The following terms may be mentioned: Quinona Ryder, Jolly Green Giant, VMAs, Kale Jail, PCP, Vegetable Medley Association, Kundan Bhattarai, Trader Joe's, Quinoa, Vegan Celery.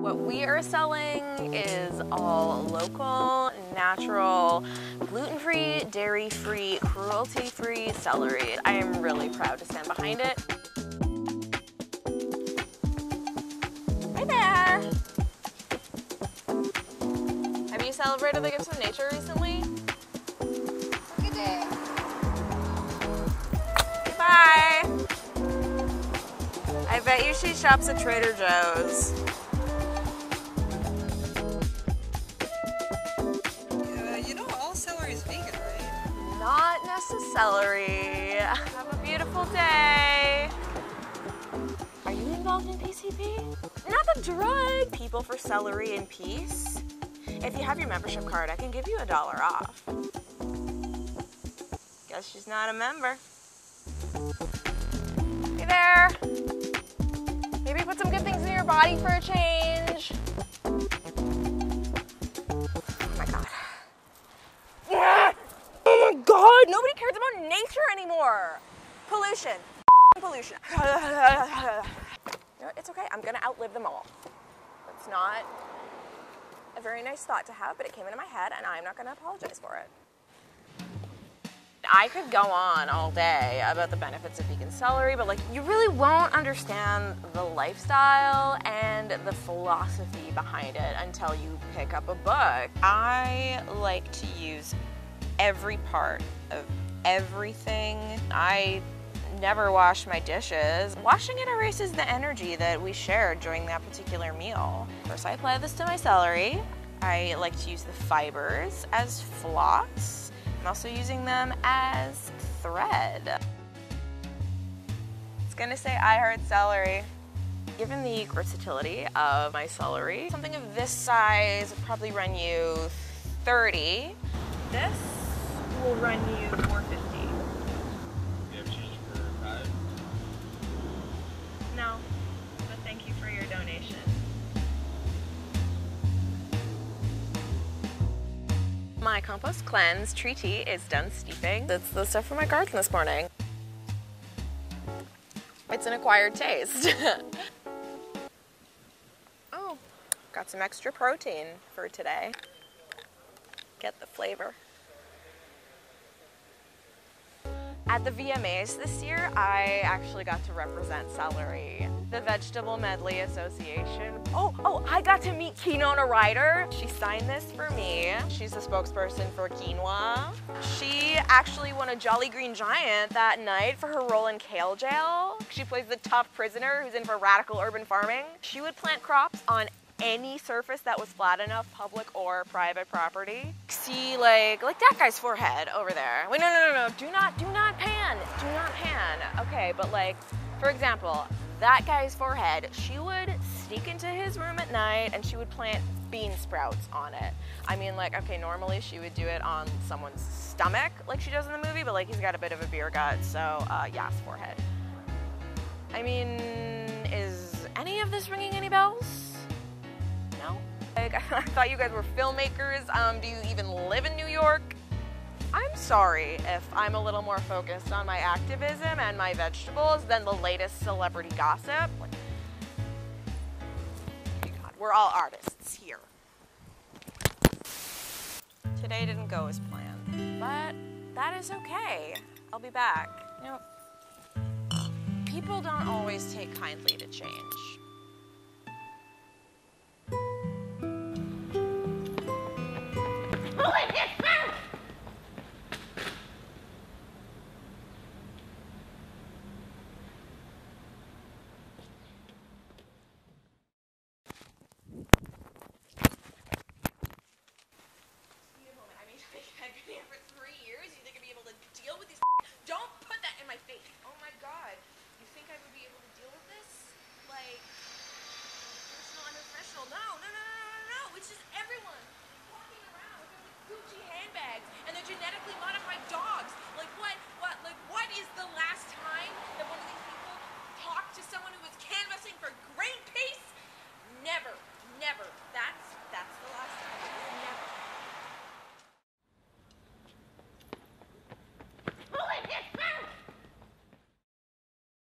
What we are selling is all local, natural, gluten-free, dairy-free, cruelty-free celery. I am really proud to stand behind it. Hi there! Have you celebrated the gifts of nature recently? Good day. Bye! I bet you she shops at Trader Joe's. You know all celery is vegan, right? Not necessarily. Have a beautiful day. Are you involved in PCP? Not the drug. People for Celery and Peace. If you have your membership card, I can give you $1 off. Guess she's not a member. Hey there. Maybe put some good things in your body for a change. Oh my God. Yeah. Oh my God, nobody cares about nature anymore. Pollution, pollution. You know, it's okay, I'm gonna outlive them all. It's not a very nice thought to have, but it came into my head and I'm not gonna apologize for it. I could go on all day about the benefits of vegan celery, but like you really won't understand the lifestyle and the philosophy behind it until you pick up a book. I like to use every part of everything. I never wash my dishes. Washing it erases the energy that we shared during that particular meal. First, I apply this to my celery. I like to use the fibers as floss. I'm also using them as thread. It's gonna say I heard celery. Given the versatility of my celery, something of this size would probably run you 30. This will run you 450. Do you have change for 5? No, but thank you for your donation. My compost cleanse tree tea is done steeping. That's the stuff from my garden this morning. It's an acquired taste. Oh, got some extra protein for today. Get the flavor. At the VMAs this year, I actually got to represent celery. The Vegetable Medley Association. Oh, I got to meet Quinona Ryder. She signed this for me. She's the spokesperson for quinoa. She actually won a Jolly Green Giant that night for her role in Kale Jail. She plays the tough prisoner who's in for radical urban farming. She would plant crops on any surface that was flat enough, public or private property. See, like that guy's forehead over there. Wait, no. Do not pan. Do not pan. Okay, but like, for example, that guy's forehead, she would sneak into his room at night and she would plant bean sprouts on it. I mean, like, okay, normally she would do it on someone's stomach like she does in the movie, but like he's got a bit of a beer gut, so yes, forehead. I mean, is any of this ringing any bells? Like, I thought you guys were filmmakers. Do you even live in New York? I'm sorry if I'm a little more focused on my activism and my vegetables than the latest celebrity gossip. Like, God, we're all artists here. Today didn't go as planned, but that is okay. I'll be back. You know, people don't always take kindly to change. Genetically modified dogs. Like what is the last time that one of these people talked to someone who was canvassing for Greenpeace? Never. That's the last time.